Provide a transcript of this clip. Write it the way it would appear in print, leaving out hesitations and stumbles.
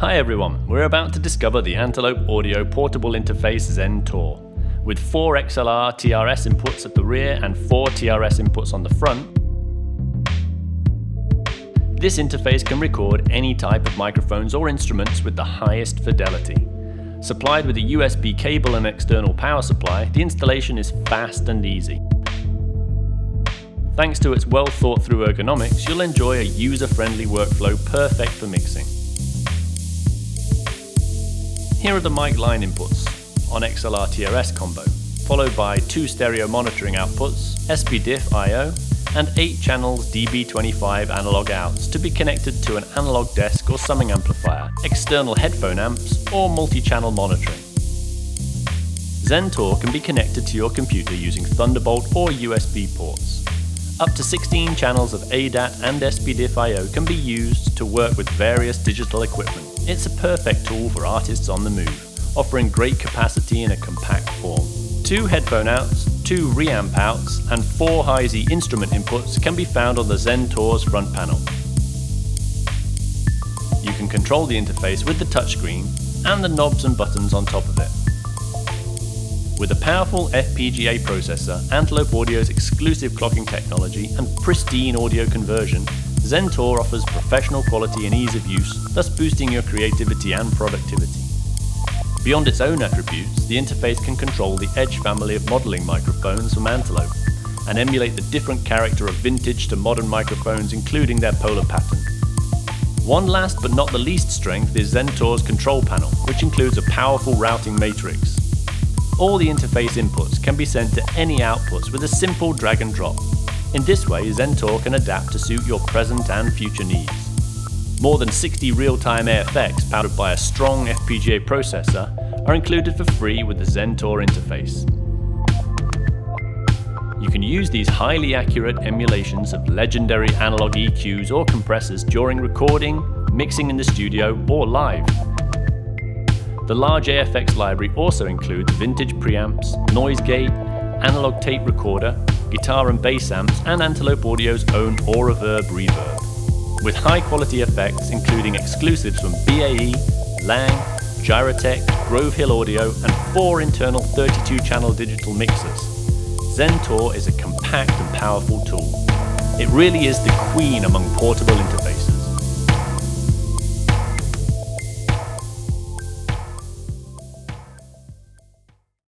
Hi everyone, we're about to discover the Antelope Audio Portable Interface Zen Tour. With 4 XLR TRS inputs at the rear and 4 TRS inputs on the front, this interface can record any type of microphones or instruments with the highest fidelity. Supplied with a USB cable and external power supply, the installation is fast and easy. Thanks to its well thought through ergonomics, you'll enjoy a user-friendly workflow perfect for mixing. Here are the mic line inputs on XLR TRS combo, followed by 2 stereo monitoring outputs, SPDIF I/O, and 8 channels DB25 analog outs to be connected to an analog desk or summing amplifier, external headphone amps, or multi-channel monitoring. Zen Tour can be connected to your computer using Thunderbolt or USB ports. Up to 16 channels of ADAT and SPDIF I/O can be used to work with various digital equipment. It's a perfect tool for artists on the move, offering great capacity in a compact form. 2 headphone outs, 2 reamp outs, and 4 Hi-Z instrument inputs can be found on the Zen Tour's front panel. You can control the interface with the touchscreen and the knobs and buttons on top of it. With a powerful FPGA processor, Antelope Audio's exclusive clocking technology, and pristine audio conversion, Zen Tour offers professional quality and ease of use, thus boosting your creativity and productivity. Beyond its own attributes, the interface can control the Edge family of modeling microphones from Antelope and emulate the different character of vintage to modern microphones, including their polar pattern. One last but not the least strength is Zen Tour's control panel, which includes a powerful routing matrix. All the interface inputs can be sent to any outputs with a simple drag and drop. In this way, Zen Tour can adapt to suit your present and future needs. More than 60 real-time AFX powered by a strong FPGA processor are included for free with the Zen Tour interface. You can use these highly accurate emulations of legendary analog EQs or compressors during recording, mixing in the studio, or live. The large AFX library also includes vintage preamps, noise gate, analog tape recorder, guitar and bass amps, and Antelope Audio's own AuraVerb reverb, with high-quality effects including exclusives from BAE, Lang, Gyrotech, Grove Hill Audio, and 4 internal 32-channel digital mixers. Zen Tour is a compact and powerful tool. It really is the queen among portable interfaces.